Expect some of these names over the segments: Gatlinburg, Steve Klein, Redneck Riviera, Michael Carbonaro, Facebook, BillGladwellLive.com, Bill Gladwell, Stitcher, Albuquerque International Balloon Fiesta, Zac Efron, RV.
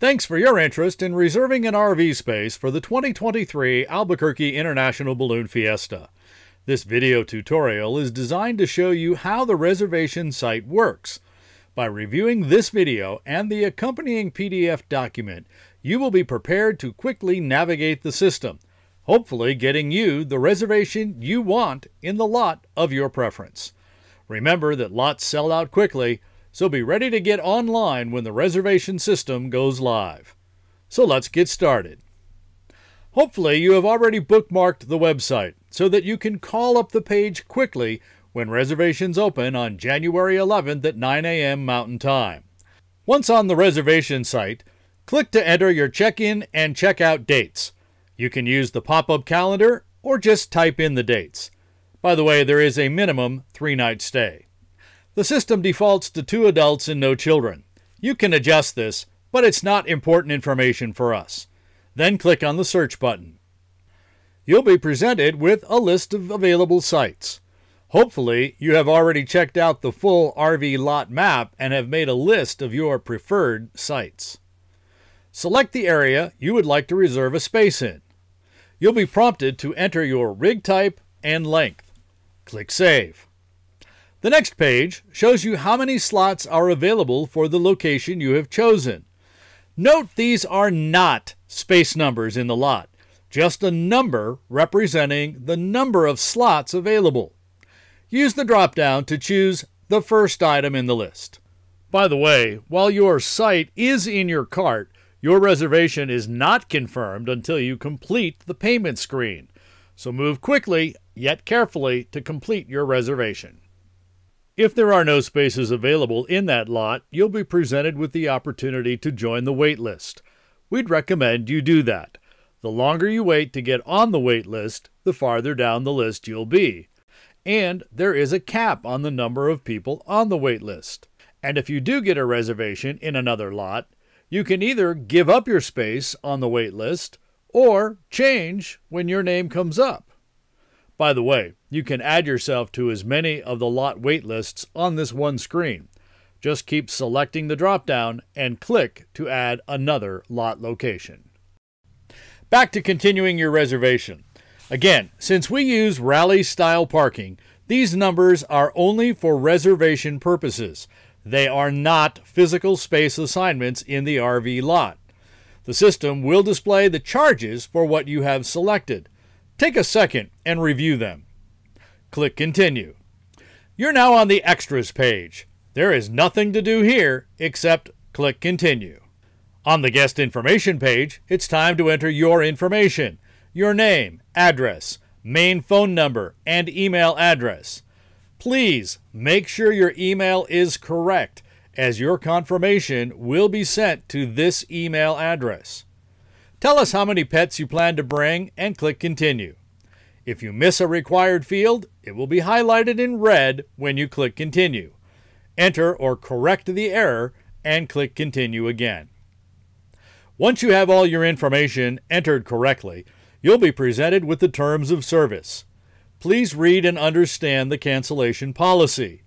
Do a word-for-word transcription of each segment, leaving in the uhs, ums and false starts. Thanks for your interest in reserving an R V space for the twenty twenty-three Albuquerque International Balloon Fiesta. This video tutorial is designed to show you how the reservation site works. By reviewing this video and the accompanying P D F document, you will be prepared to quickly navigate the system, hopefully getting you the reservation you want in the lot of your preference. Remember that lots sell out quickly, so be ready to get online when the reservation system goes live. So let's get started. Hopefully you have already bookmarked the website so that you can call up the page quickly when reservations open on January eleventh at nine A M Mountain Time. Once on the reservation site, click to enter your check-in and check-out dates. You can use the pop-up calendar or just type in the dates. By the way, there is a minimum three-night stay. The system defaults to two adults and no children. You can adjust this, but it's not important information for us. Then click on the search button. You'll be presented with a list of available sites. Hopefully, you have already checked out the full R V lot map and have made a list of your preferred sites. Select the area you would like to reserve a space in. You'll be prompted to enter your rig type and length. Click Save. The next page shows you how many slots are available for the location you have chosen. Note these are not space numbers in the lot, just a number representing the number of slots available. Use the drop-down to choose the first item in the list. By the way, while your site is in your cart, your reservation is not confirmed until you complete the payment screen. So move quickly, yet carefully, to complete your reservation. If there are no spaces available in that lot, you'll be presented with the opportunity to join the wait list. We'd recommend you do that. The longer you wait to get on the wait list, the farther down the list you'll be. And there is a cap on the number of people on the wait list. And if you do get a reservation in another lot, you can either give up your space on the wait list or change when your name comes up. By the way, you can add yourself to as many of the lot waitlists on this one screen. Just keep selecting the drop-down and click to add another lot location. Back to continuing your reservation. Again, since we use rally-style parking, these numbers are only for reservation purposes. They are not physical space assignments in the R V lot. The system will display the charges for what you have selected. Take a second and review them. Click Continue. You're now on the Extras page. There is nothing to do here except click Continue. On the Guest Information page, it's time to enter your information, your name, address, main phone number, and email address. Please make sure your email is correct, as your confirmation will be sent to this email address. Tell us how many pets you plan to bring and click Continue. If you miss a required field, it will be highlighted in red when you click Continue. Enter or correct the error and click Continue again. Once you have all your information entered correctly, you'll be presented with the terms of service. Please read and understand the cancellation policy.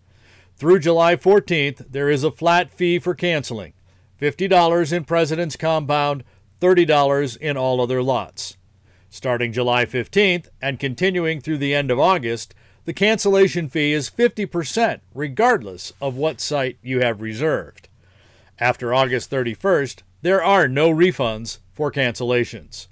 Through July fourteenth, there is a flat fee for canceling, fifty dollars in President's Compound, thirty dollars in all other lots. Starting July fifteenth and continuing through the end of August, the cancellation fee is fifty percent regardless of what site you have reserved. After August thirty-first, there are no refunds for cancellations.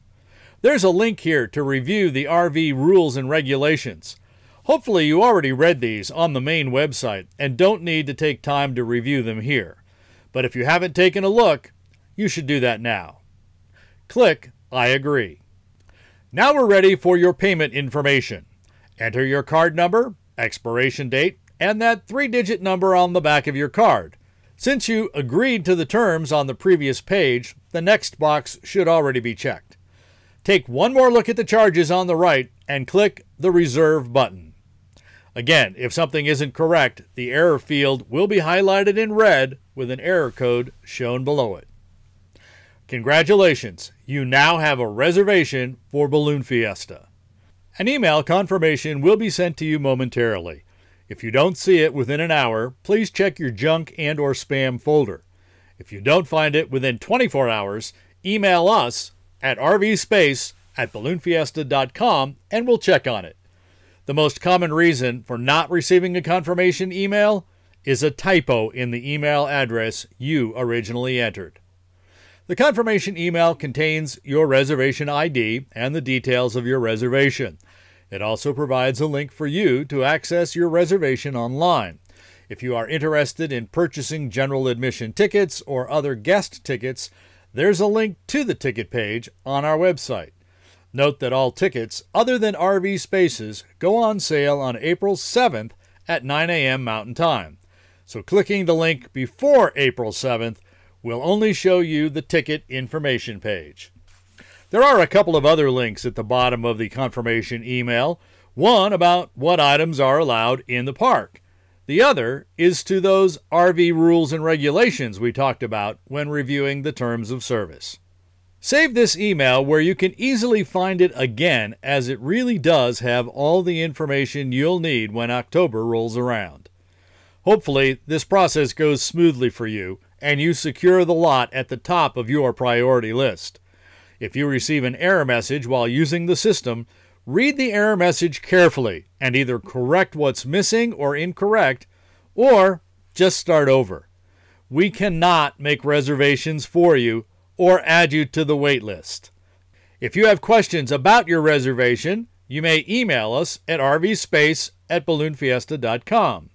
There's a link here to review the R V rules and regulations. Hopefully you already read these on the main website and don't need to take time to review them here. But if you haven't taken a look, you should do that now. Click I agree. Now we're ready for your payment information. Enter your card number, expiration date, and that three-digit number on the back of your card. Since you agreed to the terms on the previous page, the next box should already be checked. Take one more look at the charges on the right and click the Reserve button. Again, if something isn't correct, the error field will be highlighted in red with an error code shown below it. Congratulations, you now have a reservation for Balloon Fiesta. An email confirmation will be sent to you momentarily. If you don't see it within an hour, please check your junk and or spam folder. If you don't find it within twenty-four hours, email us at r v space at balloon fiesta dot com and we'll check on it. The most common reason for not receiving a confirmation email is a typo in the email address you originally entered. The confirmation email contains your reservation I D and the details of your reservation. It also provides a link for you to access your reservation online. If you are interested in purchasing general admission tickets or other guest tickets, there's a link to the ticket page on our website. Note that all tickets other than R V spaces go on sale on April seventh at nine a m Mountain Time. So clicking the link before April seventh will only show you the ticket information page. There are a couple of other links at the bottom of the confirmation email, one about what items are allowed in the park. The other is to those R V rules and regulations we talked about when reviewing the terms of service. Save this email where you can easily find it again, as it really does have all the information you'll need when October rolls around. Hopefully, this process goes smoothly for you and you secure the lot at the top of your priority list. If you receive an error message while using the system, read the error message carefully and either correct what's missing or incorrect, or just start over. We cannot make reservations for you or add you to the wait list. If you have questions about your reservation, you may email us at r v space at balloon fiesta dot com.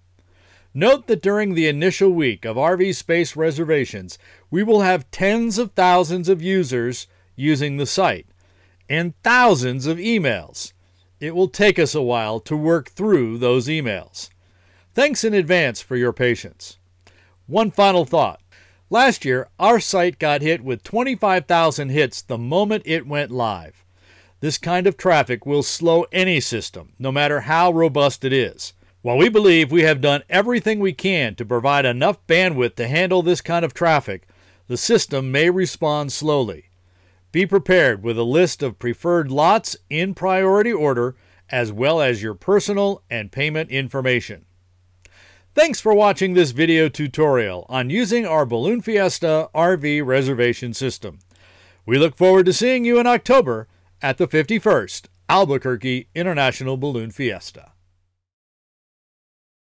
Note that during the initial week of R V Space reservations, we will have tens of thousands of users using the site, and thousands of emails. It will take us a while to work through those emails. Thanks in advance for your patience. One final thought. Last year, our site got hit with twenty-five thousand hits the moment it went live. This kind of traffic will slow any system, no matter how robust it is. While we believe we have done everything we can to provide enough bandwidth to handle this kind of traffic, the system may respond slowly. Be prepared with a list of preferred lots in priority order, as well as your personal and payment information. Thanks for watching this video tutorial on using our Balloon Fiesta R V reservation system. We look forward to seeing you in October at the fifty-first Albuquerque International Balloon Fiesta.